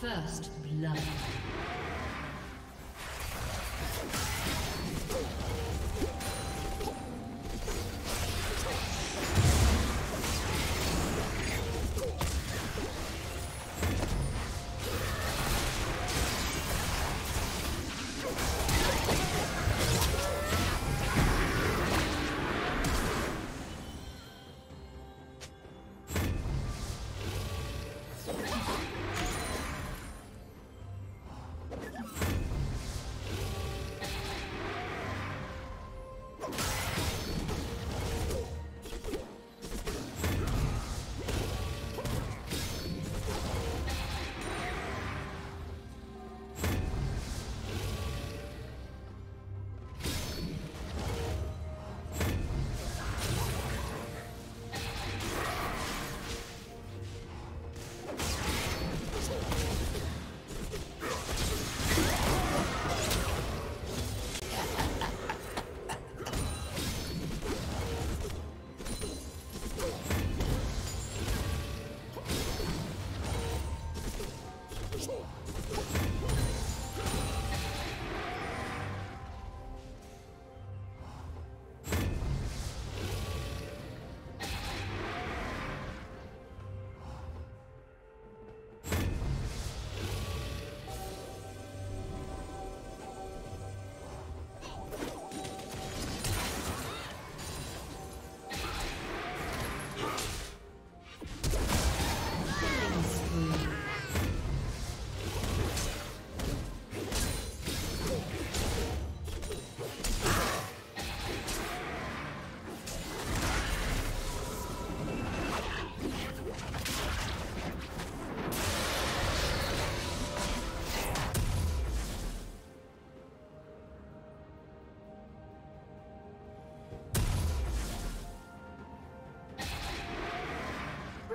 First blood. The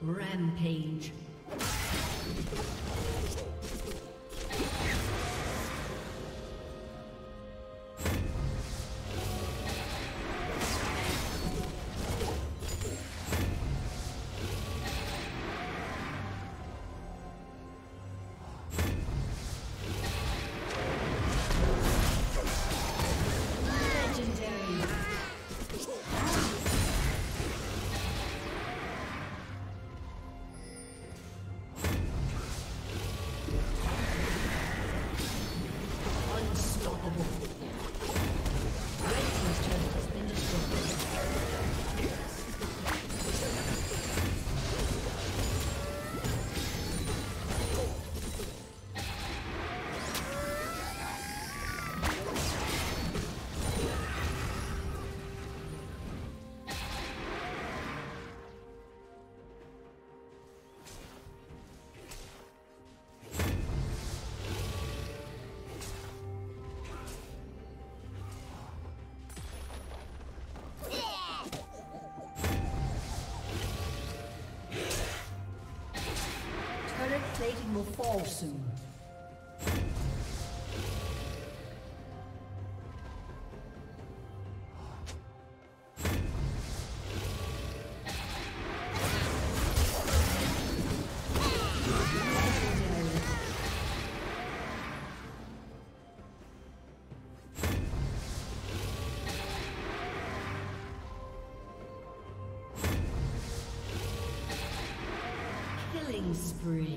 Rampage. Plating will fall soon. Killing spree.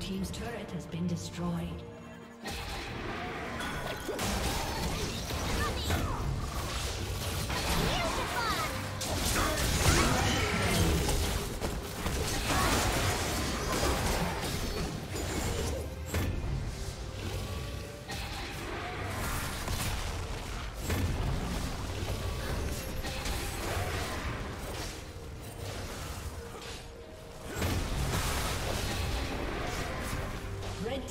Team's turret has been destroyed. Red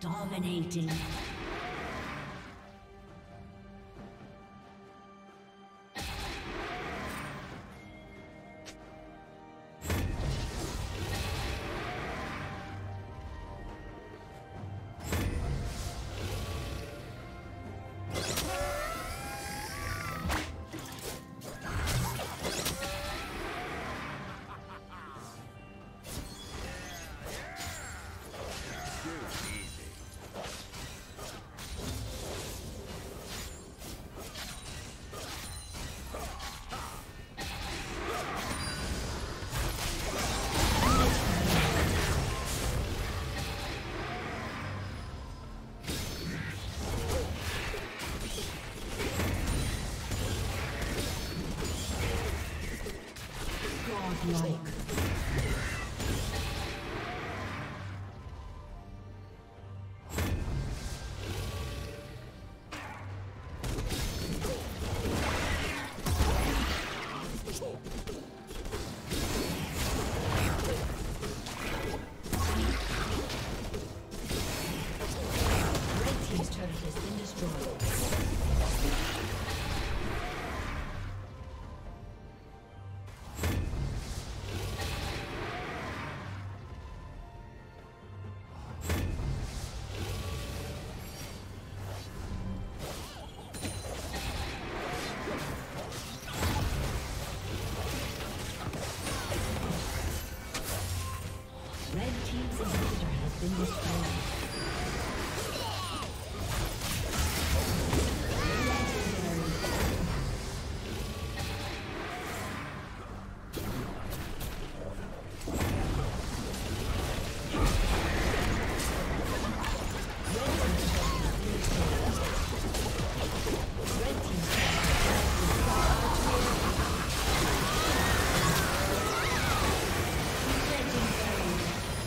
Dominating.